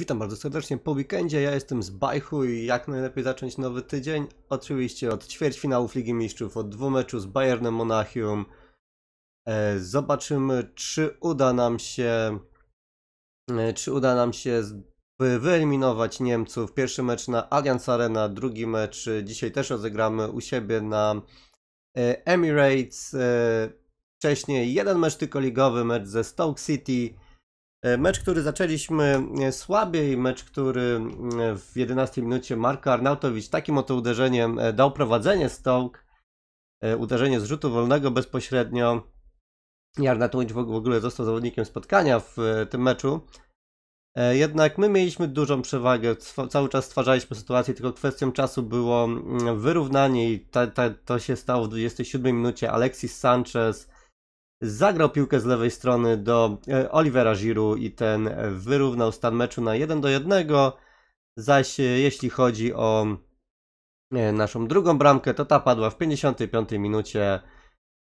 Witam bardzo serdecznie po weekendzie, ja jestem z Bajchu i jak najlepiej zacząć nowy tydzień? Oczywiście od ćwierćfinałów Ligi Mistrzów, od dwóch meczów z Bayernem Monachium. Zobaczymy, czy uda nam się wyeliminować Niemców. Pierwszy mecz na Allianz Arena, drugi mecz dzisiaj też rozegramy u siebie na Emirates. Wcześniej jeden mecz tylko ligowy, mecz ze Stoke City. Mecz, który zaczęliśmy słabiej, mecz, który w 11 minucie Marko Arnautowicz takim oto uderzeniem dał prowadzenie Stoke. Uderzenie z rzutu wolnego bezpośrednio. Arnautowicz w ogóle został zawodnikiem spotkania w tym meczu. Jednak my mieliśmy dużą przewagę, cały czas stwarzaliśmy sytuację, tylko kwestią czasu było wyrównanie i to się stało w 27 minucie. Alexis Sánchez zagrał piłkę z lewej strony do Olivera Giroud i ten wyrównał stan meczu na 1-1, zaś jeśli chodzi o naszą drugą bramkę, to ta padła w 55 minucie.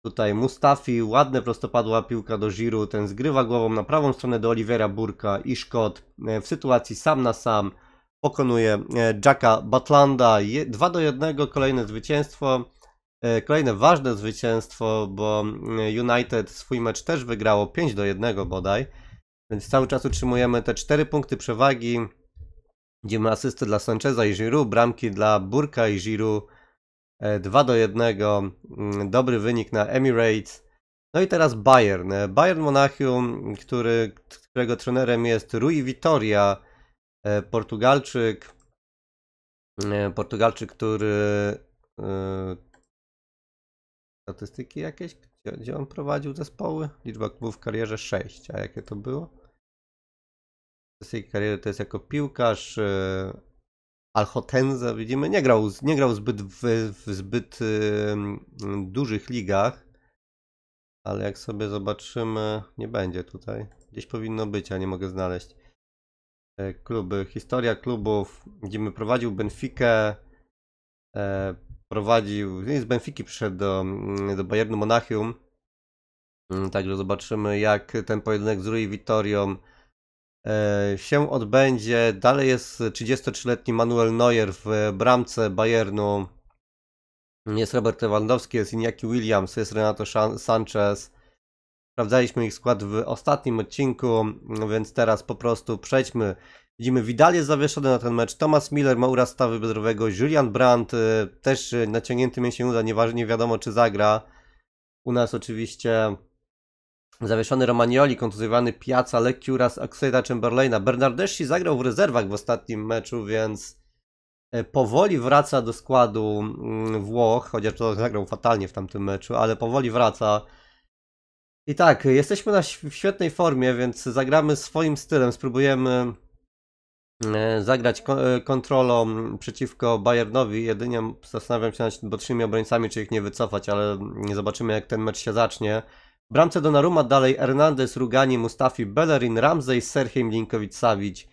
Tutaj Mustafi, ładne prostopadła piłka do Giroud, ten zgrywa głową na prawą stronę do Olivera Burka i Szkod w sytuacji sam na sam pokonuje Xhaka Butlanda. 2-1, kolejne zwycięstwo. Kolejne ważne zwycięstwo, bo United swój mecz też wygrało 5-1 bodaj. Więc cały czas utrzymujemy te 4 punkty przewagi. Idziemy asysty dla Sancheza i Giroud, bramki dla Burka i Giroud. 2-1, dobry wynik na Emirates. No i teraz Bayern. Bayern Monachium, którego trenerem jest Rui Vitória, Portugalczyk, który... Statystyki jakieś? Gdzie on prowadził zespoły? Liczba klubów w karierze 6. A jakie to było? Statystyki kariery to jest jako piłkarz. Alhotenza, widzimy, nie grał zbyt w zbyt dużych ligach. Ale jak sobie zobaczymy, nie będzie tutaj. Gdzieś powinno być, a nie mogę znaleźć. Kluby, historia klubów. Widzimy, prowadził Benfikę. Z Benfiki przyszedł do Bayernu Monachium. Także zobaczymy, jak ten pojedynek z Rui Vitórią się odbędzie. Dalej jest 33-letni Manuel Neuer w bramce Bayernu. Jest Robert Lewandowski, jest Iñaki Williams, jest Renato Sanchez. Sprawdzaliśmy ich skład w ostatnim odcinku, więc teraz po prostu przejdźmy. Widzimy, Vidal jest zawieszony na ten mecz, Thomas Miller ma uraz stawy biodrowego, Julian Brandt też naciągnięty mięsień uda, nie wiadomo czy zagra. U nas oczywiście zawieszony Romagnoli, kontuzjowany Piazza, lekki uraz Oxlade Chamberlaina. Bernardeschi zagrał w rezerwach w ostatnim meczu, więc powoli wraca do składu Włoch, chociaż to zagrał fatalnie w tamtym meczu, ale powoli wraca. I tak, jesteśmy w świetnej formie, więc zagramy swoim stylem, spróbujemy zagrać kontrolą przeciwko Bayernowi. Jedynie zastanawiam się nad bocznymi obrońcami, czy ich nie wycofać, ale zobaczymy, jak ten mecz się zacznie. W bramce Donnarumma, dalej Hernandez, Rugani, Mustafi, Bellerin, Ramsey, Sergej Milinković-Savić,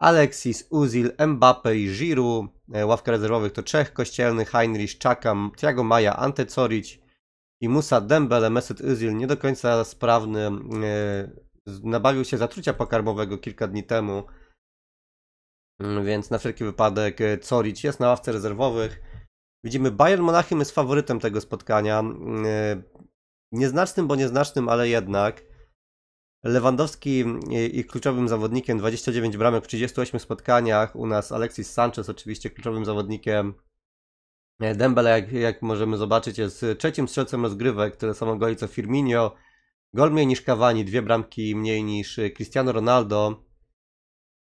Alexis, Özil, Mbappe i Giroud. Ławka rezerwowych to Czech, Kościelny, Heinrich, Xhaka, Thiago Maja, Ante Ćorić i Musa Dembélé. Mesut Özil nie do końca sprawny, nabawił się zatrucia pokarmowego kilka dni temu. Więc na wszelki wypadek Ćorić jest na ławce rezerwowych. Widzimy, Bayern Monachium jest faworytem tego spotkania. Nieznacznym, bo nieznacznym, ale jednak. Lewandowski i kluczowym zawodnikiem, 29 bramek w 38 spotkaniach. U nas Alexis Sanchez oczywiście kluczowym zawodnikiem. Dembele, jak możemy zobaczyć, jest trzecim strzelcem rozgrywek, tyle samo goli co Firmino. Gol mniej niż Cavani, 2 bramki mniej niż Cristiano Ronaldo.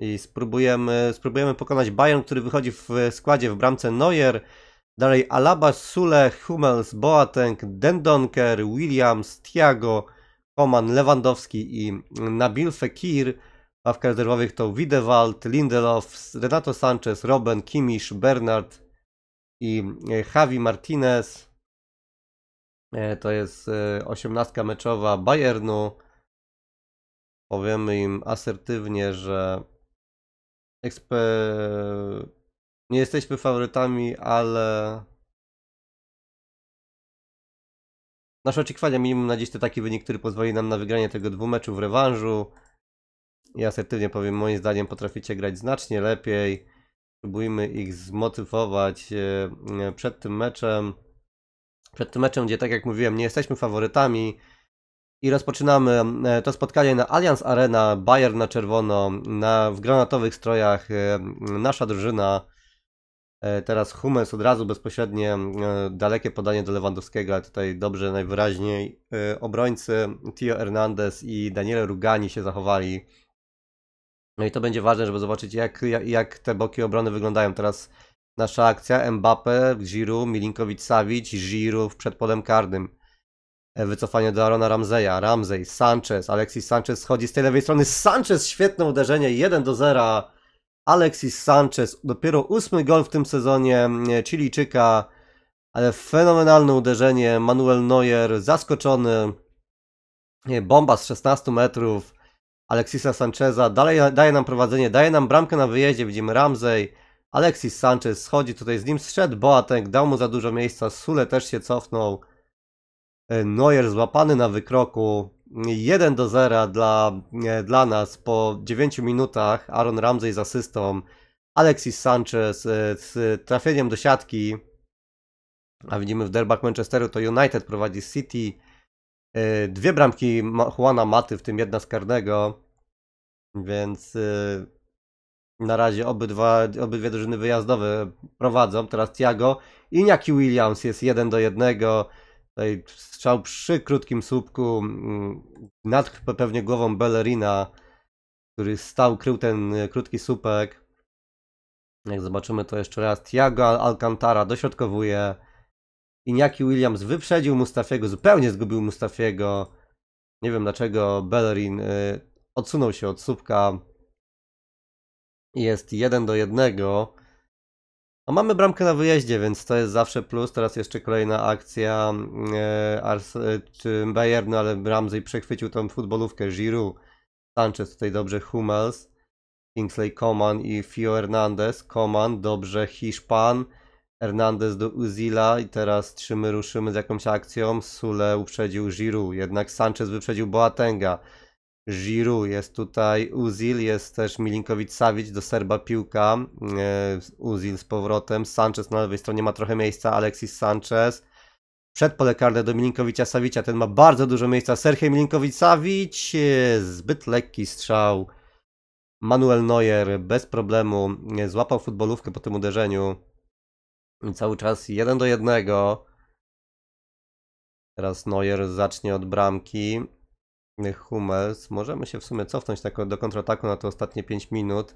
I spróbujemy pokonać Bayern, który wychodzi w składzie w bramce Neuer. Dalej Alaba, Sule, Hummels, Boateng, Dendoncker, Williams, Thiago, Coman, Lewandowski i Nabil Fekir. A w rezerwowych to Widewald, Lindelof, Renato Sanchez, Robben, Kimisz, Bernard i Javi Martinez. To jest 18 meczowa Bayernu. Powiemy im asertywnie, że nie jesteśmy faworytami, ale nasze oczekiwania minimum na dziś to taki wynik, który pozwoli nam na wygranie tego 2 meczów w rewanżu. i asertywnie powiem, moim zdaniem potraficie grać znacznie lepiej. Spróbujmy ich zmotywować przed tym meczem. Gdzie, tak jak mówiłem, nie jesteśmy faworytami. I rozpoczynamy to spotkanie na Allianz Arena. Bayern na czerwono, w granatowych strojach nasza drużyna. Teraz Hummels od razu bezpośrednie, dalekie podanie do Lewandowskiego. Tutaj dobrze najwyraźniej obrońcy Tio Hernandez i Daniele Rugani się zachowali. No i to będzie ważne, żeby zobaczyć, jak te boki obrony wyglądają. Teraz nasza akcja, Mbappe, Giroud, Milinković-Savić, Giroud przed polem karnym. Wycofanie do Arona Ramseya, Ramsey, Sanchez, Alexis Sánchez schodzi z tej lewej strony. Sanchez, świetne uderzenie, 1-0. Alexis Sánchez, dopiero 8. gol w tym sezonie Chilijczyka, ale fenomenalne uderzenie. Manuel Neuer zaskoczony, bomba z 16 metrów Alexisa Sancheza, dalej daje nam prowadzenie, daje nam bramkę na wyjeździe. Widzimy Ramsey, Alexis Sánchez schodzi, tutaj z nim zszedł Boateng, dał mu za dużo miejsca, Sule też się cofnął, Neuer złapany na wykroku. 1-0 dla nas po 9 minutach. Aaron Ramsey z asystą, Alexis Sánchez z trafieniem do siatki. A widzimy, w derbach Manchesteru to United prowadzi City. Dwie bramki Juana Maty, w tym jedna z karnego. Więc na razie obydwie drużyny wyjazdowe prowadzą. Teraz Thiago. Iñaki Williams jest 1-1. Tutaj strzał przy krótkim słupku, nad pewnie głową Bellerina, który stał, krył ten krótki słupek. Jak zobaczymy to jeszcze raz, Thiago Alcantara dośrodkowuje. Iñaki Williams wyprzedził Mustafiego, zupełnie zgubił Mustafiego. Nie wiem dlaczego Bellerin odsunął się od słupka. Jest 1-1. A mamy bramkę na wyjeździe, więc to jest zawsze plus. Teraz jeszcze kolejna akcja Bayernu, ale Ramsey przechwycił tą futbolówkę. Giroud, Sanchez, tutaj dobrze Hummels, Kingsley Coman i Fio Hernandez. Coman, dobrze Hiszpan, Hernandez do Özila i teraz ruszymy z jakąś akcją. Sule uprzedził Giroud, jednak Sanchez wyprzedził Boatenga. Giroud, jest tutaj Özil, jest też Milinković-Savić, do Serba piłka, Özil z powrotem, Sanchez na lewej stronie ma trochę miejsca, Alexis Sanchez, przed pole karne do Milinković-Savicia, ten ma bardzo dużo miejsca, Sergej Milinković-Savić, zbyt lekki strzał, Manuel Neuer bez problemu złapał futbolówkę po tym uderzeniu, cały czas 1-1, teraz Neuer zacznie od bramki, Hummels. Możemy się w sumie cofnąć do kontrataku na te ostatnie 5 minut.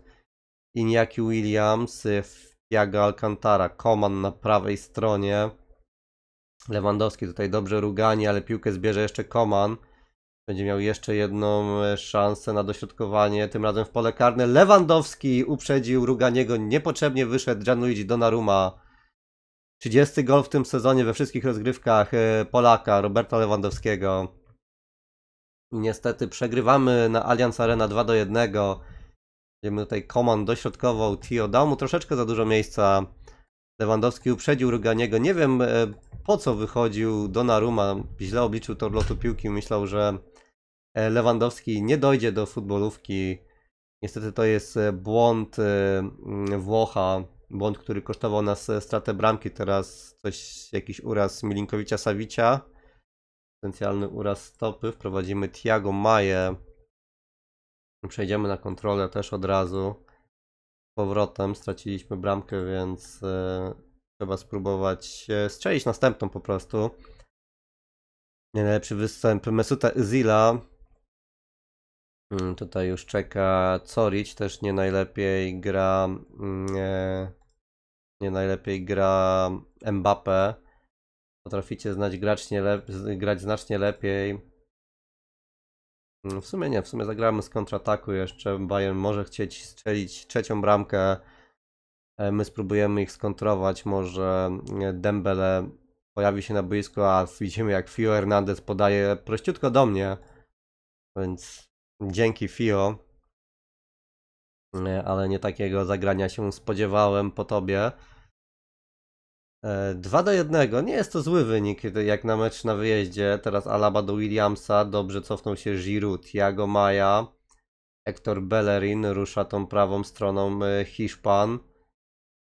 Iñaki Williams, Thiago Alcantara, Coman na prawej stronie. Lewandowski tutaj dobrze Rugani, ale piłkę zbierze jeszcze Coman. Będzie miał jeszcze jedną szansę na dośrodkowanie, tym razem w pole karne. Lewandowski uprzedził Ruganiego, niepotrzebnie wyszedł Gianluigi Donnarumma. 30. gol w tym sezonie we wszystkich rozgrywkach Polaka, Roberta Lewandowskiego. Niestety przegrywamy na Allianz Arena 2-1. Widzimy tutaj Coman dośrodkował, Tio dał mu troszeczkę za dużo miejsca. Lewandowski uprzedził Ruganiego. Nie wiem po co wychodził Donnarumma. Źle obliczył tor lotu piłki. Myślał, że Lewandowski nie dojdzie do futbolówki. Niestety to jest błąd Włocha. Błąd, który kosztował nas stratę bramki. Teraz jakiś uraz Milinković-Savicia. Potencjalny uraz stopy, wprowadzimy Thiago Maję. Przejdziemy na kontrolę też od razu. Z powrotem straciliśmy bramkę, więc trzeba spróbować strzelić następną po prostu. Nie najlepszy występ Mesuta Özila. Tutaj już czeka Ćorić, też nie najlepiej gra. Nie najlepiej gra Mbappe. Potraficie grać znacznie lepiej. W sumie nie, w sumie zagramy z kontrataku jeszcze. Bayern może chcieć strzelić trzecią bramkę. My spróbujemy ich skontrować. Może Dembélé pojawi się na boisku, a widzimy jak Fio Hernandez podaje prościutko do mnie. Więc dzięki Fio. Ale nie takiego zagrania się spodziewałem po tobie. 2-1, nie jest to zły wynik jak na mecz na wyjeździe. Teraz Alaba do Williamsa, dobrze cofnął się Giroud, Thiago Maja, Hector Bellerin rusza tą prawą stroną Hiszpan.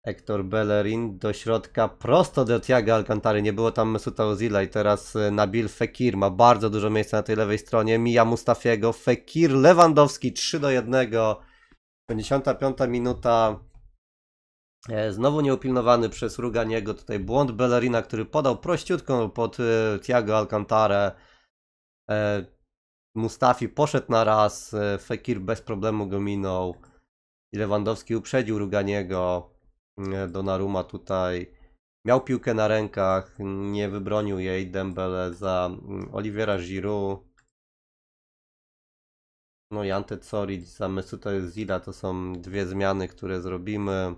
Hector Bellerin do środka, prosto do Thiago Alcantary, nie było tam Mesuta Ozila i teraz Nabil Fekir ma bardzo dużo miejsca na tej lewej stronie, mija Mustafiego, Fekir, Lewandowski 3-1, 55 minuta, znowu nieupilnowany przez Ruganiego, tutaj błąd Bellerina, który podał prościutką pod Thiago Alcantarę, Mustafi poszedł na raz, Fekir bez problemu go minął i Lewandowski uprzedził Ruganiego. Donnarumma tutaj miał piłkę na rękach, nie wybronił jej Dembélé za Oliviera Giroud. No i Ante Ćorić za Mesuta Özila, to są dwie zmiany, które zrobimy.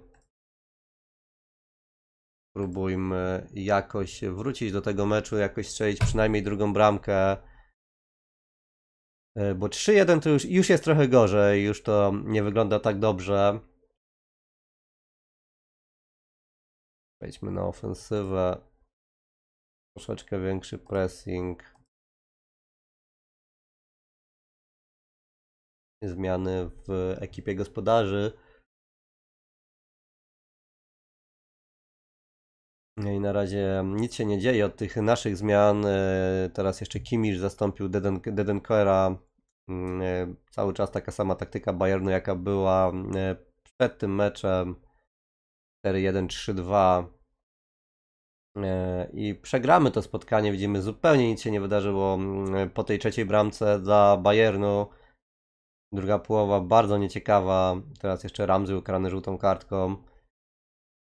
Spróbujmy jakoś wrócić do tego meczu, jakoś strzelić przynajmniej drugą bramkę. Bo 3-1 to już jest trochę gorzej, już to nie wygląda tak dobrze. Wejdźmy na ofensywę, troszeczkę większy pressing, zmiany w ekipie gospodarzy. I na razie nic się nie dzieje od tych naszych zmian, teraz jeszcze Kimisz zastąpił Dendonckera, cały czas taka sama taktyka Bayernu, jaka była przed tym meczem. 4-1, 3-2 i przegramy to spotkanie, widzimy, zupełnie nic się nie wydarzyło po tej trzeciej bramce dla Bayernu. Druga połowa bardzo nieciekawa, teraz jeszcze Ramsey ukarany żółtą kartką,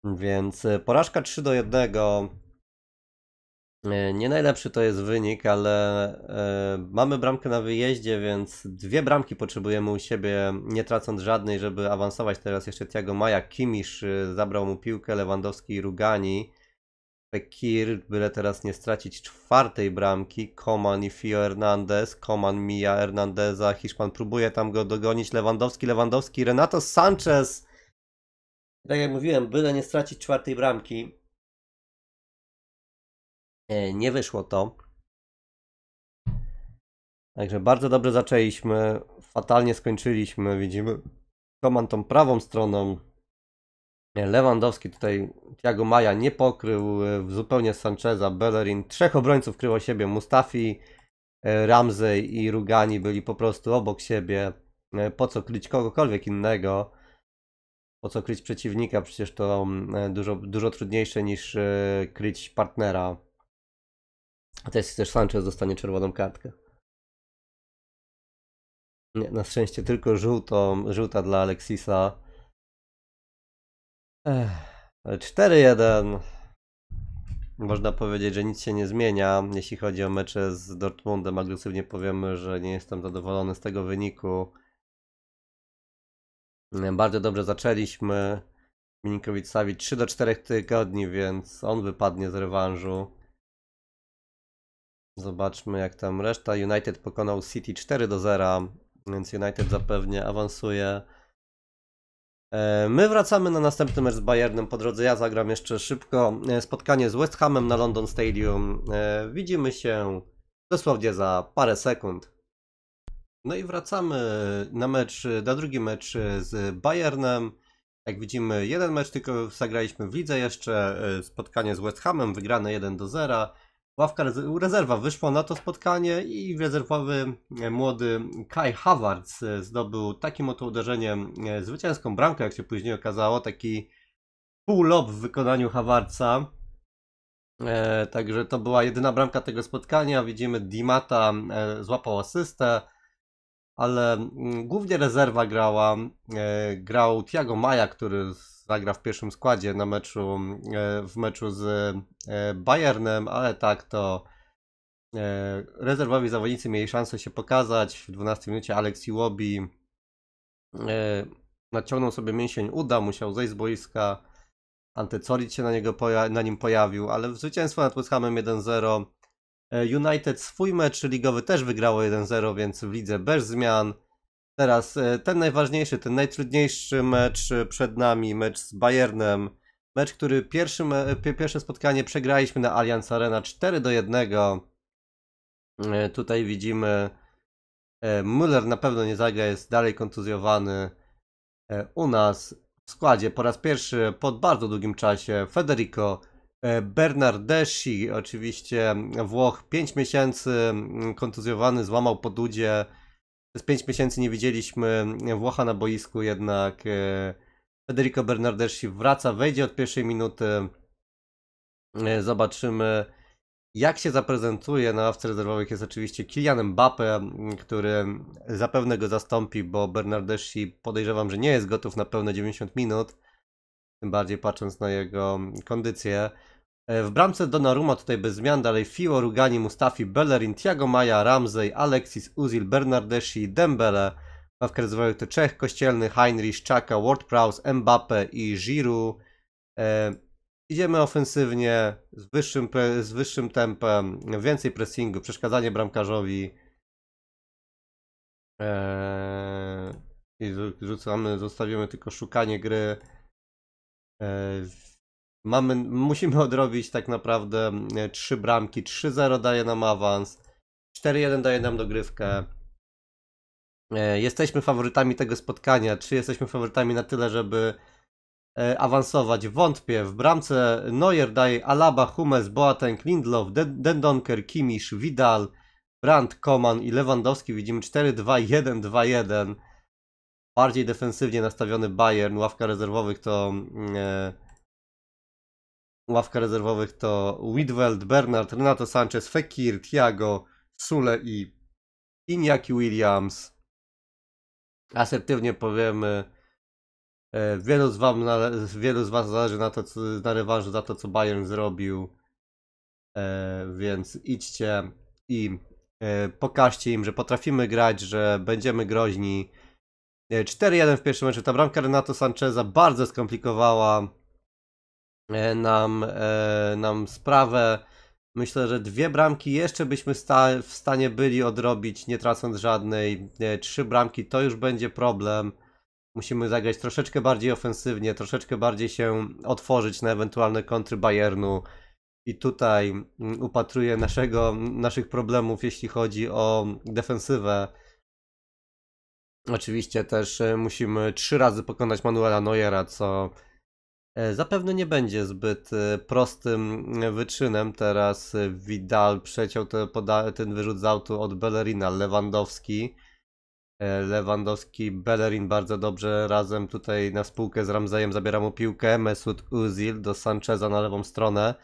więc porażka 3-1, nie najlepszy to jest wynik, ale mamy bramkę na wyjeździe, więc dwie bramki potrzebujemy u siebie, nie tracąc żadnej, żeby awansować. Teraz jeszcze Thiago Maja, Kimisz zabrał mu piłkę, Lewandowski i Rugani. Fekir, byle teraz nie stracić czwartej bramki, Coman i Fio Hernandez, Coman mija Hernandeza, Hiszpan próbuje tam go dogonić, Lewandowski, Renato Sanchez. Tak jak mówiłem, byle nie stracić czwartej bramki. Nie wyszło to. Także bardzo dobrze zaczęliśmy. Fatalnie skończyliśmy. Widzimy Coman tą prawą stroną. Lewandowski tutaj, Thiago Maja nie pokrył zupełnie Sancheza, Bellerin. Trzech obrońców kryło siebie. Mustafi, Ramsey i Rugani byli po prostu obok siebie. Po co kryć kogokolwiek innego? Po co kryć przeciwnika? Przecież to dużo trudniejsze niż kryć partnera. A też Sanchez dostanie czerwoną kartkę. Nie, na szczęście tylko żółta dla Alexisa. 4-1. Można powiedzieć, że nic się nie zmienia. Jeśli chodzi o mecze z Dortmundem, agresywnie powiemy, że nie jestem zadowolony z tego wyniku. Bardzo dobrze zaczęliśmy. Milinković-Savić 3 do 4 tygodni, więc on wypadnie z rewanżu. Zobaczmy jak tam reszta. United pokonał City 4 do 0, więc United zapewnie awansuje. My wracamy na następny mecz z Bayernem. Po drodze ja zagram jeszcze szybko spotkanie z West Hamem na London Stadium. Widzimy się dosłownie za parę sekund. No i wracamy na drugi mecz z Bayernem. Jak widzimy, jeden mecz tylko zagraliśmy w lidze jeszcze. Spotkanie z West Hamem wygrane 1 do 0. Ławka rezerwa wyszła na to spotkanie i rezerwowy młody Kai Havertz zdobył takim oto uderzeniem zwycięską bramkę, jak się później okazało. Taki pół-lob w wykonaniu Havertza. Także to była jedyna bramka tego spotkania. Widzimy, Dimata złapał asystę, ale głównie rezerwa grała. Grał Thiago Maja, który zagra w pierwszym składzie w meczu z Bayernem, ale tak to rezerwowi zawodnicy mieli szansę się pokazać. W 12 minucie Alex Iwobi naciągnął sobie mięsień uda, musiał zejść z boiska. Ante Ćorić się na nim pojawił, ale w zwycięstwo nad West Hamem 1-0. United swój mecz ligowy też wygrało 1-0, więc w lidze bez zmian. Teraz ten najważniejszy, ten najtrudniejszy mecz przed nami, mecz z Bayernem. Mecz, który pierwsze spotkanie przegraliśmy na Allianz Arena 4 do 1. Tutaj widzimy Müller na pewno nie zagra, jest dalej kontuzjowany. U nas w składzie po raz pierwszy po bardzo długim czasie Federico Bernardeschi, oczywiście Włoch, 5 miesięcy kontuzjowany, złamał podudzie. Przez 5 miesięcy nie widzieliśmy Włocha na boisku, jednak Federico Bernardeschi wraca, wejdzie od pierwszej minuty. Zobaczymy, jak się zaprezentuje. Na ławce rezerwowych jest oczywiście Kylian Mbappe, który zapewne go zastąpi, bo Bernardeschi podejrzewam, że nie jest gotów na pełne 90 minut. Tym bardziej patrząc na jego kondycję. W bramce Donnarumma tutaj bez zmian, dalej Fiło, Rugani, Mustafi, Bellerin, Thiago Maja, Ramsey, Alexis Özil, Bernardeschi, Dembele. Ławkę rezerwowych to Czech Kościelny, Heinrich, Xhaka, Ward-Prowse, Mbappe i Giroud. Idziemy ofensywnie, z wyższym tempem, więcej pressingu, przeszkadzanie bramkarzowi. I zostawimy tylko szukanie gry. Musimy odrobić tak naprawdę 3 bramki. 3-0 daje nam awans, 4-1 daje nam dogrywkę. Jesteśmy faworytami tego spotkania. Czy jesteśmy faworytami na tyle, żeby awansować? Wątpię. W bramce Neuer daje Alaba, Hummels, Boateng, Lindelof, Dendoncker, Kimisz, Vidal, Brandt, Coman i Lewandowski. Widzimy 4-2-1-2-1. Bardziej defensywnie nastawiony Bayern. Ławka rezerwowych to Widweld, Bernard, Renato Sanchez, Fekir, Thiago, Sule i Iñaki Williams. Asertywnie powiemy, wielu z Was zależy na rewanżu za to, co Bayern zrobił, więc idźcie i pokażcie im, że potrafimy grać, że będziemy groźni. 4-1 w pierwszym meczu. Ta bramka Renato Sancheza bardzo skomplikowała nam sprawę. Myślę, że 2 bramki jeszcze byśmy w stanie byli odrobić, nie tracąc żadnej. 3 bramki to już będzie problem. Musimy zagrać troszeczkę bardziej ofensywnie, troszeczkę bardziej się otworzyć na ewentualne kontry Bayernu. I tutaj upatruję naszych problemów, jeśli chodzi o defensywę. Oczywiście też musimy 3 razy pokonać Manuela Neuera, co zapewne nie będzie zbyt prostym wyczynem. Teraz Vidal przeciął ten wyrzut z autu od Bellerina. Lewandowski, Bellerin bardzo dobrze razem tutaj na spółkę z Ramsejem, zabiera mu piłkę. Mesut Özil do Sancheza na lewą stronę.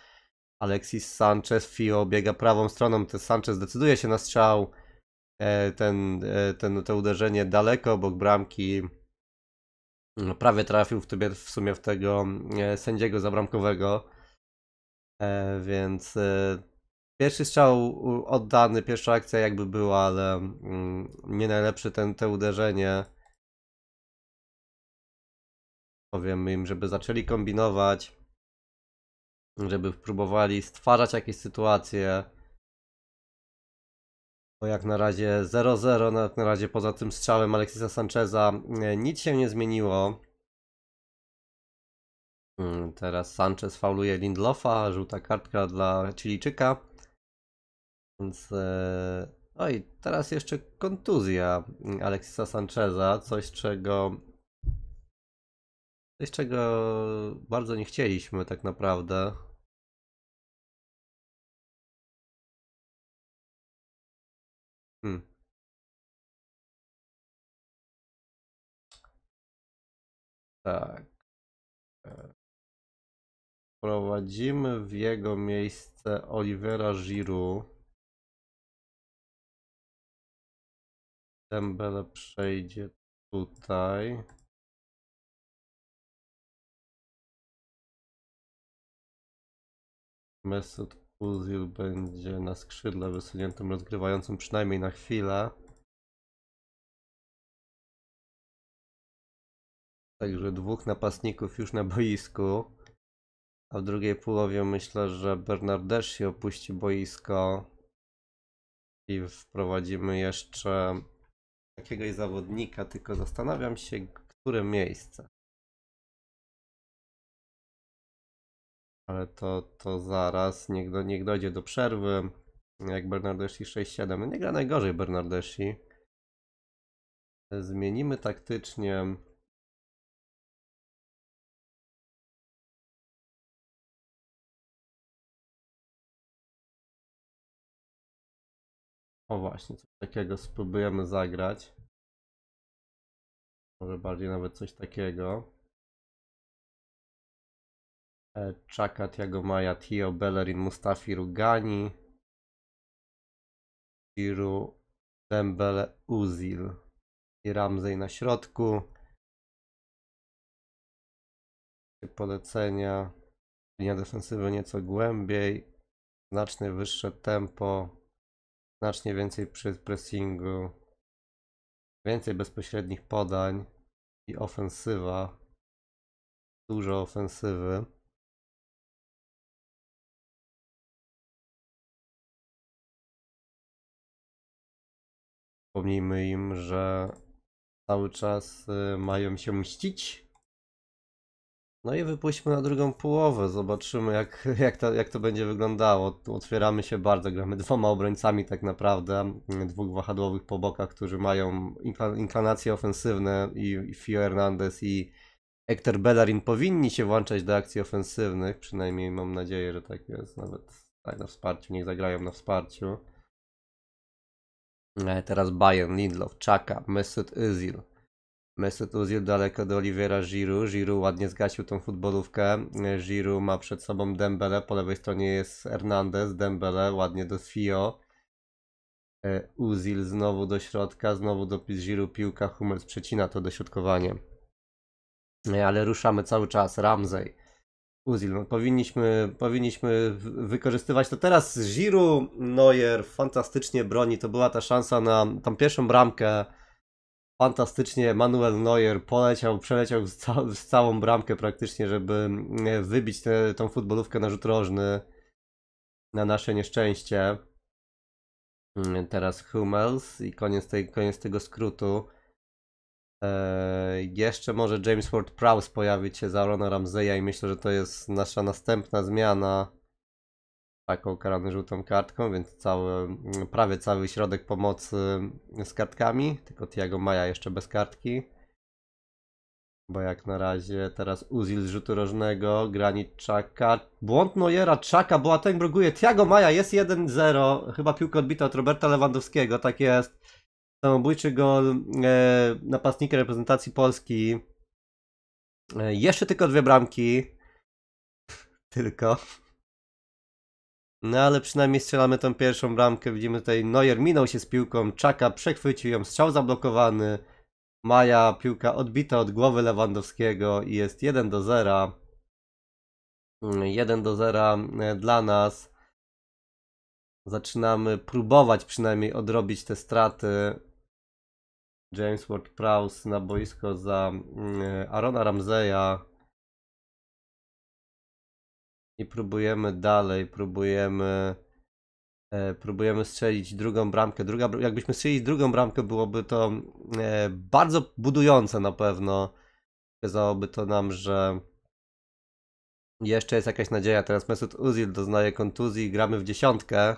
Alexis Sánchez, Fio biega prawą stroną. Ten Sanchez decyduje się na strzał. To uderzenie daleko obok bramki. Prawie trafił w sumie w tego sędziego zabramkowego. Więc pierwszy strzał oddany, pierwsza akcja jakby była, ale nie najlepsze to uderzenie. Powiem im, żeby zaczęli kombinować, żeby próbowali stwarzać jakieś sytuacje. Bo jak na razie 0-0, na razie poza tym strzałem Alexisa Sancheza nic się nie zmieniło. Teraz Sanchez fauluje Lindelofa, żółta kartka dla Chilijczyka. Więc oj, teraz jeszcze kontuzja Alexisa Sancheza, coś czego bardzo nie chcieliśmy tak naprawdę. Tak. Wprowadzimy w jego miejsce Oliviera Giroud. Dembele przejdzie tutaj. Mesut Özil będzie na skrzydle wysuniętym, rozgrywającym przynajmniej na chwilę. Także 2 napastników już na boisku. A w drugiej połowie myślę, że Bernardeschi opuści boisko. I wprowadzimy jeszcze jakiegoś zawodnika, tylko zastanawiam się, które miejsce. Ale to zaraz, niech dojdzie do przerwy. Jak Bernardeschi 6-7, nie gra najgorzej Bernardeschi. Zmienimy taktycznie. O właśnie, coś takiego spróbujemy zagrać. Może bardziej nawet coś takiego. Xhaka, Thiago Maja, Tio, Bellerin, Mustafi, Rugani, Giroud, Dembele, Özil i Ramsey na środku. Polecenia, linia defensywy nieco głębiej, znacznie wyższe tempo, znacznie więcej pressingu, więcej bezpośrednich podań i ofensywa, dużo ofensywy. Przypomnijmy im, że cały czas mają się mścić. No i wypuśćmy na drugą połowę. Zobaczymy jak to będzie wyglądało. Otwieramy się bardzo. Gramy dwoma obrońcami tak naprawdę. Dwóch wahadłowych po bokach, którzy mają inklinacje ofensywne. I Fio Hernandez i Hector Bellerin powinni się włączać do akcji ofensywnych. Przynajmniej mam nadzieję, że tak jest. Nawet tak na wsparciu. Niech zagrają na wsparciu. Teraz Bayern, Lindelof, Xhaka, Mesut Özil. Mesut Özil daleko do Oliviera Giroud. Giroud ładnie zgasił tą futbolówkę. Giroud ma przed sobą Dembele. Po lewej stronie jest Hernandez. Dembele ładnie do Fio. Özil znowu do środka. Znowu do Giroud piłka. Hummels przecina to dośrodkowanie. Ale ruszamy cały czas. Ramsey. Özil. No, powinniśmy wykorzystywać to teraz. Giroud, Neuer fantastycznie broni. To była ta szansa na tam pierwszą bramkę. Fantastycznie Manuel Neuer poleciał, przeleciał z całą bramkę praktycznie, żeby wybić tą futbolówkę na rzut rożny. Na nasze nieszczęście. Teraz Hummels i koniec tego skrótu. Jeszcze może James Ward-Prowse pojawić się za Arona Ramseya i myślę, że to jest nasza następna zmiana. Taką karany żółtą kartką, więc prawie cały środek pomocy z kartkami. Tylko Thiago Maja jeszcze bez kartki. Bo jak na razie teraz Özil z rzutu rożnego, Granit Xhaka. Błąd Neuera, Xhaka, Boateng bruguje. Thiago Maja jest 1-0. Chyba piłkę odbita od Roberta Lewandowskiego, tak jest. Samobójczy gol napastnika reprezentacji Polski. Jeszcze tylko dwie bramki. Tylko. No ale przynajmniej strzelamy tą pierwszą bramkę. Widzimy tutaj Neuer minął się z piłką. Xhaka przechwycił ją. Strzał zablokowany. Maja piłka odbita od głowy Lewandowskiego. I jest 1-0. 1-0 dla nas. Zaczynamy próbować przynajmniej odrobić te straty. James Ward-Prowse na boisko za Arona Ramseya. I próbujemy dalej, próbujemy strzelić drugą bramkę. Jakbyśmy strzelili drugą bramkę, byłoby to bardzo budujące na pewno. Pokazałoby to nam, że jeszcze jest jakaś nadzieja. Teraz Mesut Özil doznaje kontuzji i gramy w dziesiątkę.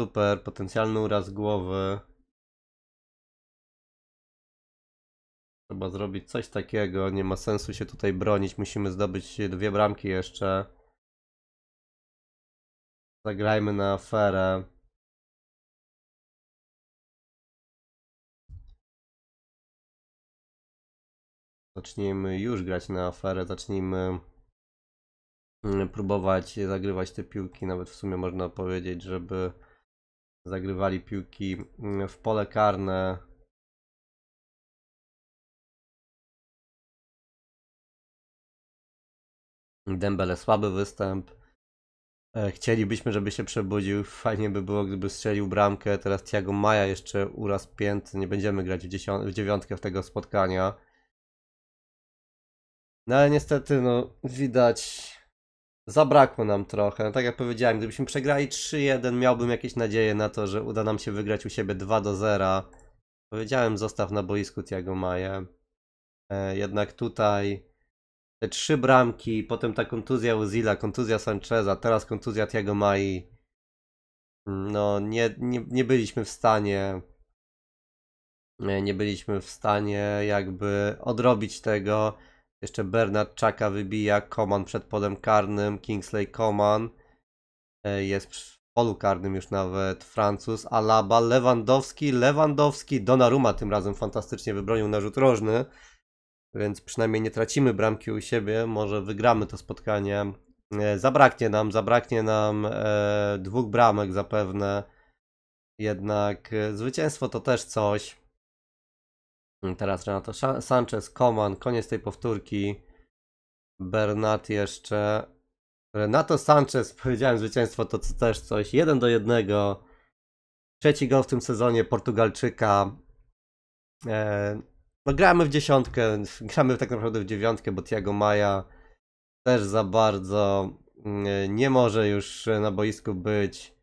Super, potencjalny uraz głowy. Trzeba zrobić coś takiego, nie ma sensu się tutaj bronić, musimy zdobyć dwie bramki jeszcze. Zagrajmy na aferę. Zacznijmy już grać na aferę, zacznijmy próbować zagrywać te piłki, nawet w sumie można powiedzieć, żeby zagrywali piłki w pole karne. Dembele słaby występ. Chcielibyśmy, żeby się przebudził. Fajnie by było, gdyby strzelił bramkę. Teraz Thiago Maja jeszcze uraz pięty. Nie będziemy grać w dziewiątkę w tego spotkania. No ale niestety, no widać, zabrakło nam trochę. No, tak jak powiedziałem, gdybyśmy przegrali 3-1, miałbym jakieś nadzieje na to, że uda nam się wygrać u siebie 2-0. Powiedziałem, zostaw na boisku Thiago Maję. Jednak tutaj te trzy bramki, potem ta kontuzja Özila, kontuzja Sancheza, teraz kontuzja Thiago Mai. No nie byliśmy w stanie nie byliśmy w stanie jakby odrobić tego. Jeszcze Bernard Xhaka wybija, Coman przed polem karnym, Kingsley Coman jest w polu karnym już nawet, Francuz, Alaba, Lewandowski, Donnarumma tym razem fantastycznie wybronił na rzut rożny, więc przynajmniej nie tracimy bramki u siebie, może wygramy to spotkanie. Zabraknie nam dwóch bramek zapewne, jednak zwycięstwo to też coś. Teraz Renato Sanchez, Coman, koniec tej powtórki. Bernard jeszcze. Renato Sanchez, powiedziałem zwycięstwo to też coś. 1-1. Trzeci gol w tym sezonie Portugalczyka. No gramy w dziesiątkę, gramy tak naprawdę w dziewiątkę, bo Thiago Maja też za bardzo nie może już na boisku być.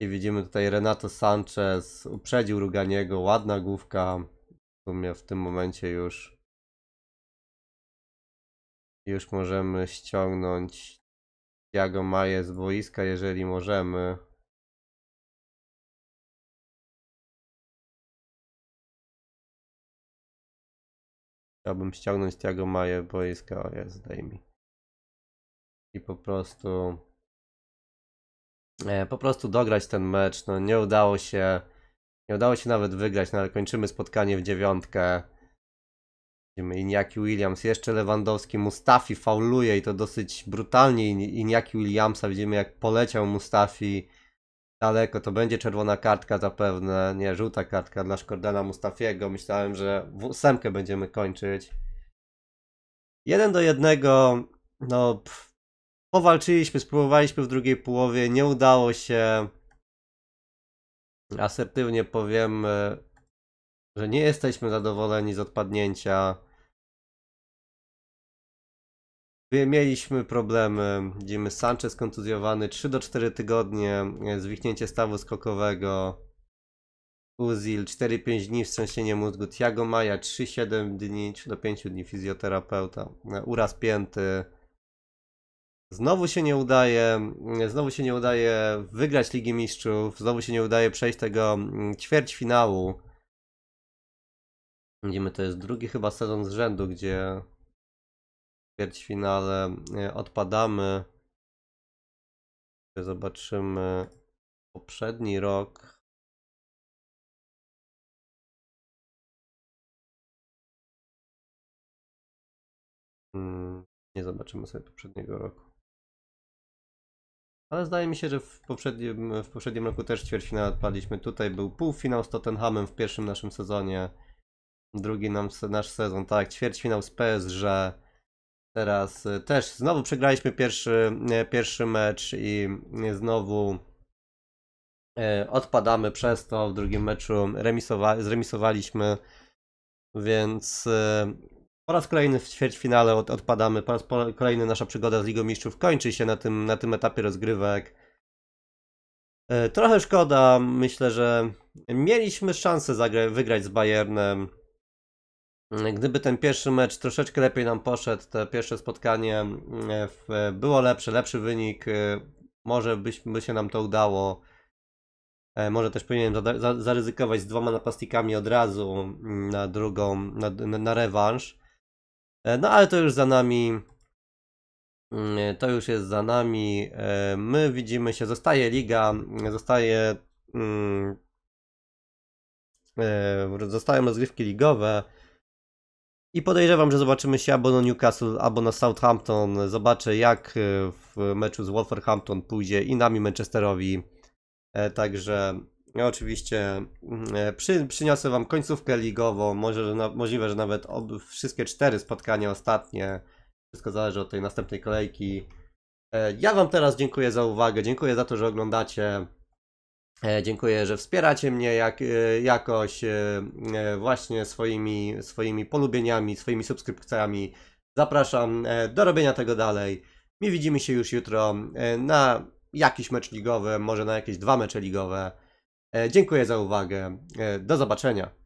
I widzimy tutaj Renato Sanchez uprzedził Ruganiego, ładna główka. W sumie w tym momencie już możemy ściągnąć Thiago Maję z boiska, jeżeli możemy. Chciałbym ściągnąć Thiago Maję z boiska, o jest, zdejmij. I po prostu dograć ten mecz, no nie udało się. Nie udało się nawet wygrać, no ale kończymy spotkanie w dziewiątkę. Widzimy Iñaki Williams, jeszcze Lewandowski, Mustafi fauluje i to dosyć brutalnie Iñaki Williamsa. Widzimy jak poleciał Mustafi daleko, to będzie czerwona kartka zapewne, nie, żółta kartka dla Shkodrana Mustafiego. Myślałem, że w ósemkę będziemy kończyć. 1-1, no powalczyliśmy, spróbowaliśmy w drugiej połowie, nie udało się. Asertywnie powiem, że nie jesteśmy zadowoleni z odpadnięcia. Mieliśmy problemy. Widzimy Sanchez kontuzjowany 3-4 tygodnie. Zwichnięcie stawu skokowego. Özil 4-5 dni wstrząsienie mózgu. Thiago Maja 3-7 dni, 3-5 dni fizjoterapeuta. Uraz pięty. Znowu się nie udaje wygrać Ligi Mistrzów, znowu się nie udaje przejść tego ćwierćfinału. Widzimy, to jest drugi chyba sezon z rzędu, gdzie w ćwierćfinale odpadamy. Zobaczymy poprzedni rok. Nie zobaczymy sobie poprzedniego roku. Ale zdaje mi się, że w poprzednim roku też ćwierćfinał odpadliśmy. Tutaj był półfinał z Tottenhamem w pierwszym naszym sezonie. Drugi nasz sezon, tak, ćwierćfinał z PSG. Teraz też znowu przegraliśmy pierwszy mecz i znowu odpadamy przez to. W drugim meczu zremisowaliśmy, więc po raz kolejny w ćwierćfinale odpadamy, po raz kolejny nasza przygoda z Ligą Mistrzów kończy się na tym etapie rozgrywek. Trochę szkoda, myślę, że mieliśmy szansę wygrać z Bayernem. Gdyby ten pierwszy mecz troszeczkę lepiej nam poszedł, to pierwsze spotkanie było lepszy wynik, może by się nam to udało. Może też powinienem zaryzykować z dwoma napastnikami od razu na rewanż. No ale to już za nami, to już jest za nami, my widzimy się, zostają rozgrywki ligowe i podejrzewam, że zobaczymy się albo na Newcastle, albo na Southampton. Zobaczę jak w meczu z Wolverhampton pójdzie i nami Manchesterowi, także oczywiście przyniosę wam końcówkę ligową, możliwe, że nawet wszystkie 4 spotkania ostatnie, wszystko zależy od tej następnej kolejki. Ja wam teraz dziękuję za uwagę, dziękuję za to, że oglądacie, dziękuję, że wspieracie mnie jakoś właśnie swoimi polubieniami, swoimi subskrypcjami. Zapraszam do robienia tego dalej. My widzimy się już jutro na jakiś mecz ligowy, może na jakieś 2 mecze ligowe. Dziękuję za uwagę. Do zobaczenia.